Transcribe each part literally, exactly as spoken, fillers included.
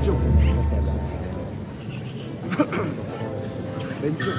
Benzo. Benzo.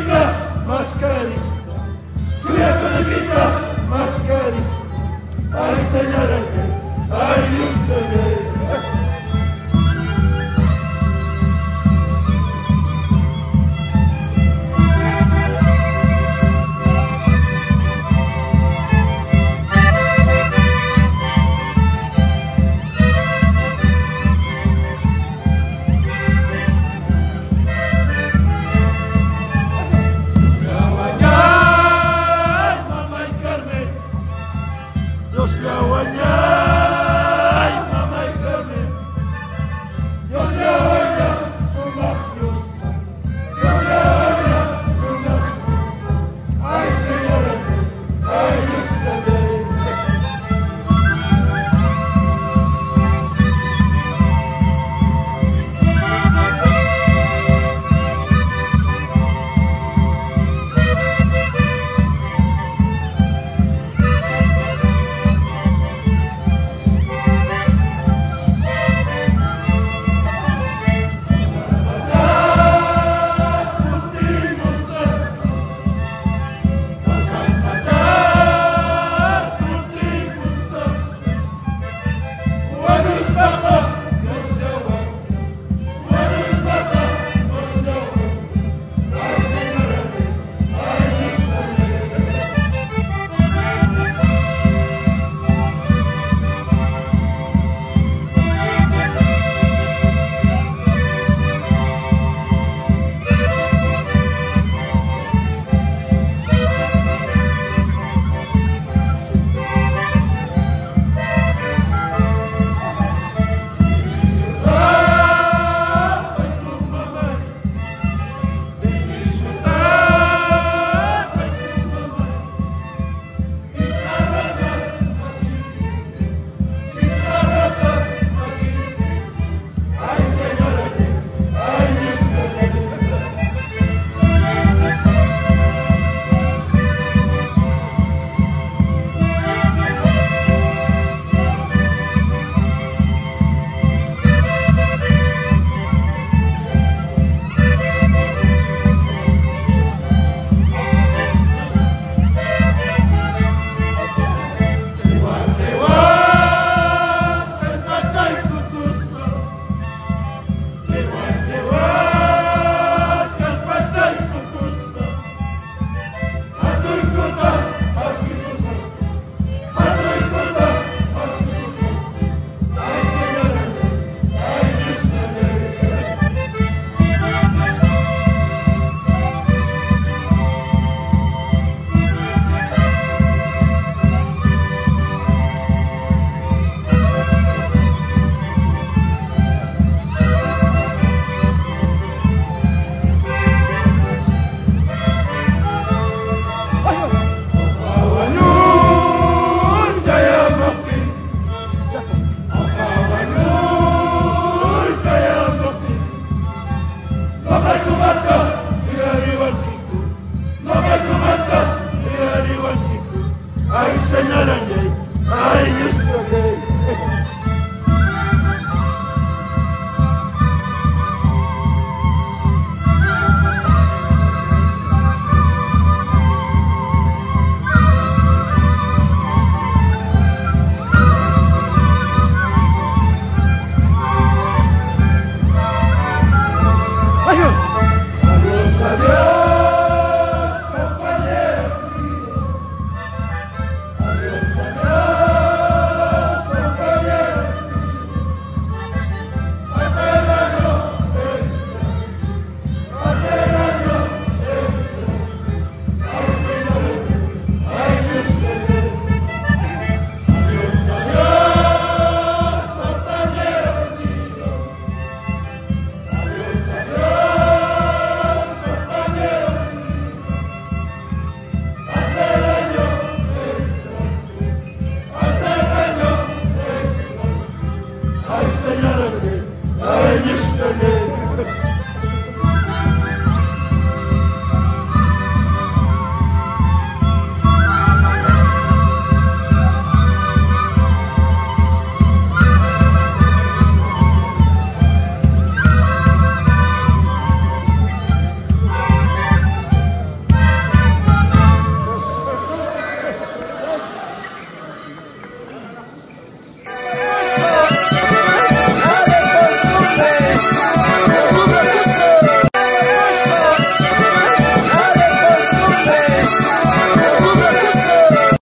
vita mascaris, creatore vita mascaris, aiutarmi, aiutami. Stop!